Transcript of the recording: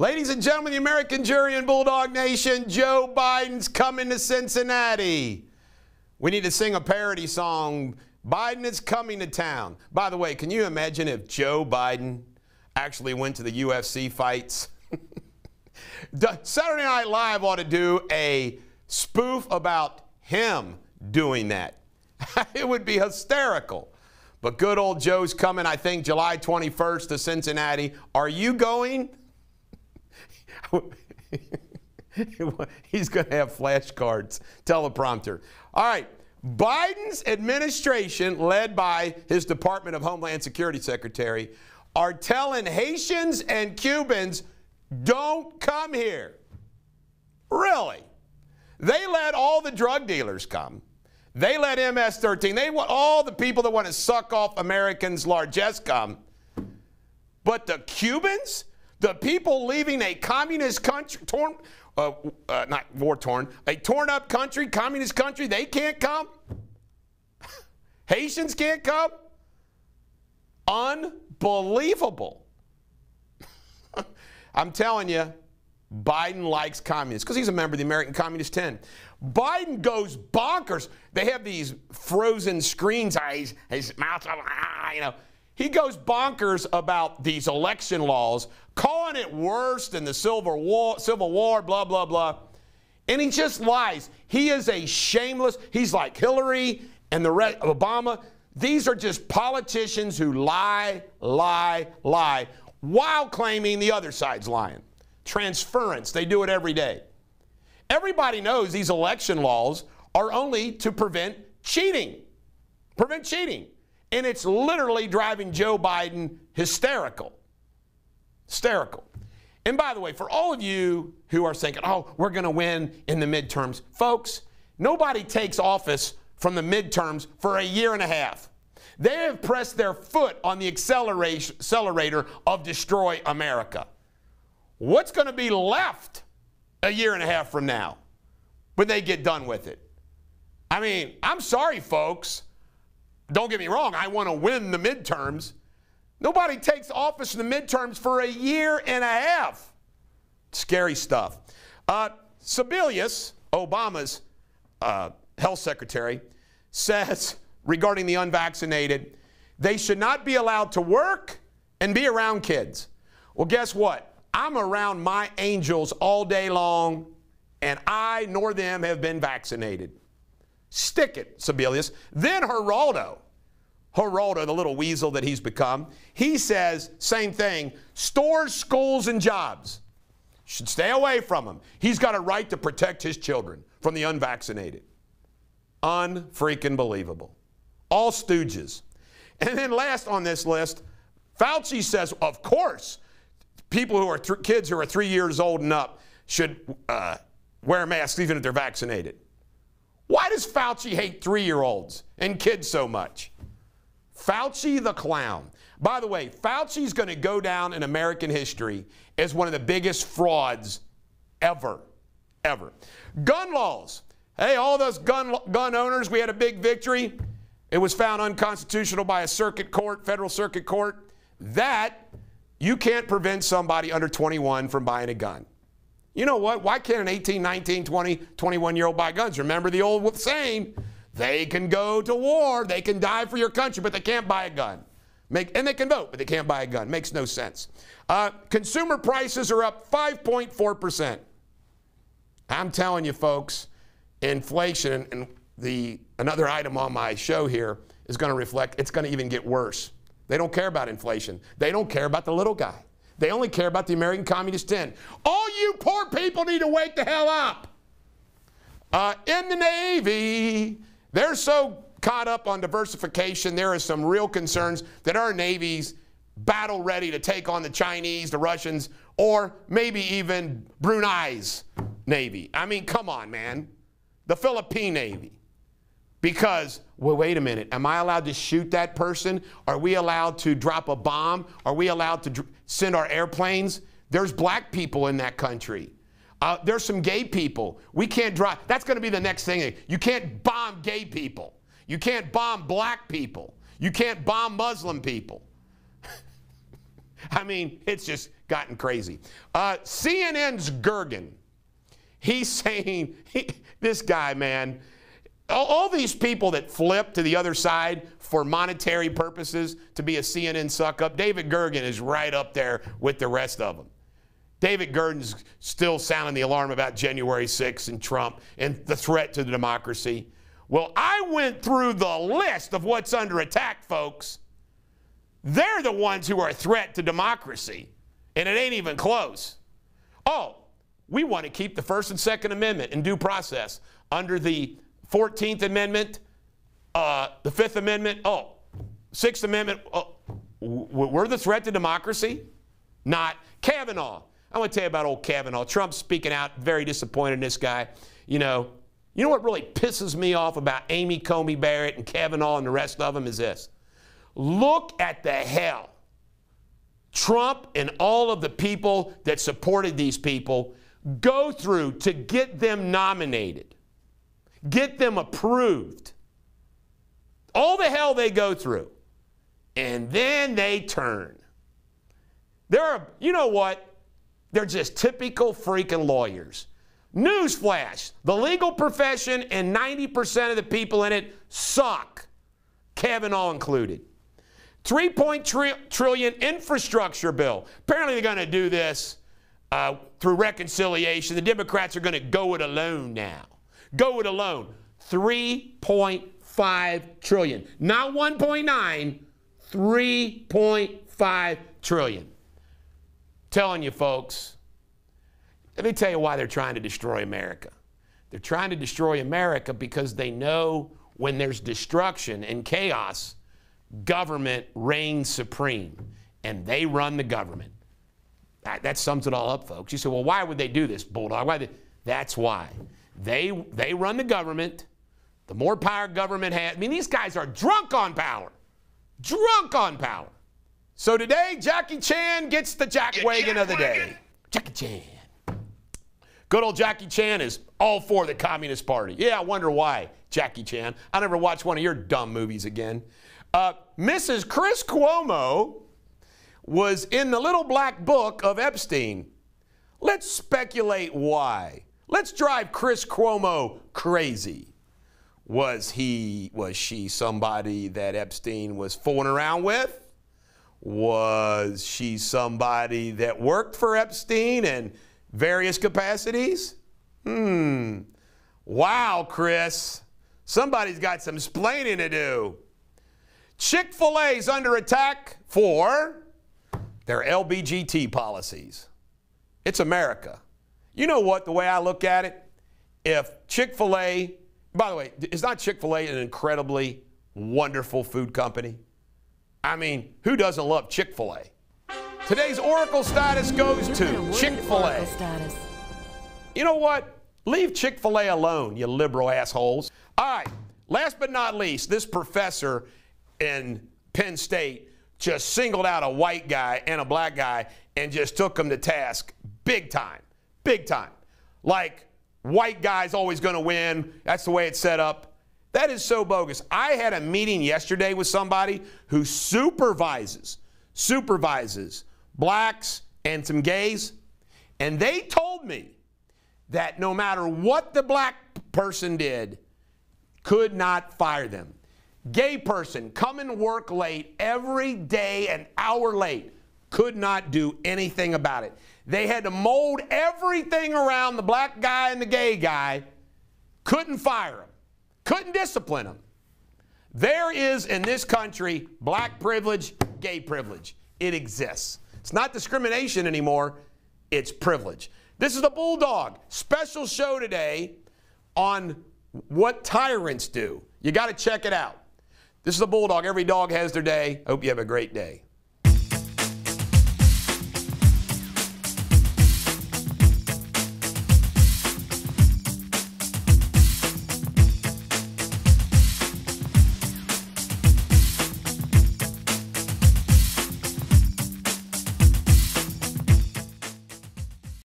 Ladies and gentlemen, the American jury and Bulldog Nation, Joe Biden's coming to Cincinnati. We need to sing a parody song, Biden is coming to town. By the way, can you imagine if Joe Biden actually went to the UFC fights? Saturday Night Live ought to do a spoof about him doing that. It would be hysterical. But good old Joe's coming, I think, July 21st to Cincinnati. Are you going? He's going to have flashcards, teleprompter. All right, Biden's administration, led by his Department of Homeland Security Secretary, are telling Haitians and Cubans, don't come here. Really? They let all the drug dealers come. They let MS-13. They want all the people that want to suck off Americans' largesse come. But the Cubans? The people leaving a communist country, torn up country, communist country, they can't come? Haitians can't come? Unbelievable. I'm telling you, Biden likes communists because he's a member of the American Communist 10. Biden goes bonkers. They have these frozen screens, his mouth, you know. He goes bonkers about these election laws, calling it worse than the Civil War, blah, blah, blah. And he just lies. He is a shameless, he's like Hillary and the rest of Obama. These are just politicians who lie, lie, lie, while claiming the other side's lying. Transference, they do it every day. Everybody knows these election laws are only to prevent cheating. Prevent cheating. And it's literally driving Joe Biden hysterical. Hysterical. And by the way, for all of you who are thinking, oh, we're going to win in the midterms, folks, nobody takes office from the midterms for a year and a half. They have pressed their foot on the accelerator of destroy America. What's going to be left a year and a half from now when they get done with it? I mean, I'm sorry, folks. Don't get me wrong, I want to win the midterms. Nobody takes office in the midterms for a year and a half. Scary stuff. Sebelius, Obama's health secretary, says regarding the unvaccinated, they should not be allowed to work and be around kids. Well, guess what? I'm around my angels all day long, and I nor them have been vaccinated. Stick it, Sebelius. Then Geraldo, the little weasel that he's become, he says, same thing, stores, schools, and jobs. Should stay away from them. He's got a right to protect his children from the unvaccinated. Unfreaking believable. All stooges. And then last on this list, Fauci says, of course, people who are kids who are 3 years old and up should wear masks even if they're vaccinated. Why does Fauci hate 3-year-olds and kids so much? Fauci the clown. By the way, Fauci's going to go down in American history as one of the biggest frauds ever, ever. Gun laws. Hey, all those gun owners, we had a big victory. It was found unconstitutional by a circuit court, federal circuit court. That, you can't prevent somebody under 21 from buying a gun. You know what? Why can't an 18, 19, 20, 21-year-old buy guns? Remember the old saying, they can go to war, they can die for your country, but they can't buy a gun. And they can vote, but they can't buy a gun. Makes no sense. Consumer prices are up 5.4%. I'm telling you, folks, inflation, and another item on my show here is going to reflect, it's going to even get worse. They don't care about inflation. They don't care about the little guy. They only care about the American Communist 10. All you poor people need to wake the hell up. In the Navy, they're so caught up on diversification, there are some real concerns that our Navy's battle ready to take on the Chinese, the Russians, or maybe even Brunei's Navy. I mean, come on, man. The Philippine Navy. Because, well, wait a minute, am I allowed to shoot that person? Are we allowed to drop a bomb? Are we allowed to send our airplanes? There's black people in that country. There's some gay people. We can't drop, that's gonna be the next thing. You can't bomb gay people. You can't bomb black people. You can't bomb Muslim people. I mean, it's just gotten crazy. CNN's Gergen, he's saying, this guy, man, all these people that flip to the other side for monetary purposes to be a CNN suck-up, David Gergen is right up there with the rest of them. David Gergen's still sounding the alarm about January 6th and Trump and the threat to the democracy. Well, I went through the list of what's under attack, folks. They're the ones who are a threat to democracy, and it ain't even close. Oh, we want to keep the First and Second Amendment in due process under the 14th Amendment, the Fifth Amendment, oh, Sixth Amendment. Oh, we're the threat to democracy, not Kavanaugh. I want to tell you about old Kavanaugh. Trump's speaking out, very disappointed in this guy. You know what really pisses me off about Amy Comey Barrett and Kavanaugh and the rest of them is this. Look at the hell Trump and all of the people that supported these people go through to get them nominated, get them approved. All the hell they go through. And then they turn. You know what? They're just typical freaking lawyers. Newsflash, the legal profession and 90% of the people in it suck, Kavanaugh included. $3 trillion infrastructure bill. Apparently they're going to do this through reconciliation. The Democrats are going to go it alone now. Go it alone. $3.5 trillion. Not 1.9, $3.5 trillion. Telling you folks, let me tell you why they're trying to destroy America. They're trying to destroy America because they know when there's destruction and chaos, government reigns supreme, and they run the government. That sums it all up, folks. You say, well, why would they do this, Bulldog? That's why. They run the government. The more power government has, I mean, these guys are drunk on power. Drunk on power. So today, Jackie Chan gets the jackwagon of the day. Jackie Chan. Good old Jackie Chan is all for the Communist Party. Yeah, I wonder why, Jackie Chan. I'll never watch one of your dumb movies again. Mrs. Chris Cuomo was in the little black book of Epstein. Let's speculate why. Let's drive Chris Cuomo crazy. Was she somebody that Epstein was fooling around with? Was she somebody that worked for Epstein in various capacities? Wow, Chris. Somebody's got some splaining to do. Chick-fil-A's under attack for their LBGT policies. It's America. You know what, the way I look at it, if Chick-fil-A, by the way, is not Chick-fil-A an incredibly wonderful food company? I mean, who doesn't love Chick-fil-A? Today's Oracle status goes to Chick-fil-A. You know what? Leave Chick-fil-A alone, you liberal assholes. All right, last but not least, this professor in Penn State just singled out a white guy and a black guy and just took them to task big time, big time. Like, white guy's always going to win. That's the way it's set up. That is so bogus. I had a meeting yesterday with somebody who supervises blacks and some gays, and they told me that no matter what the black person did, could not fire them. Gay person, come and work late every day, an hour late, could not do anything about it. They had to mold everything around the black guy and the gay guy, couldn't fire him. Couldn't discipline them. There is in this country black privilege, gay privilege. It exists. It's not discrimination anymore. It's privilege. This is the Bulldog special show today on what tyrants do. You got to check it out. This is the Bulldog. Every dog has their day. Hope you have a great day.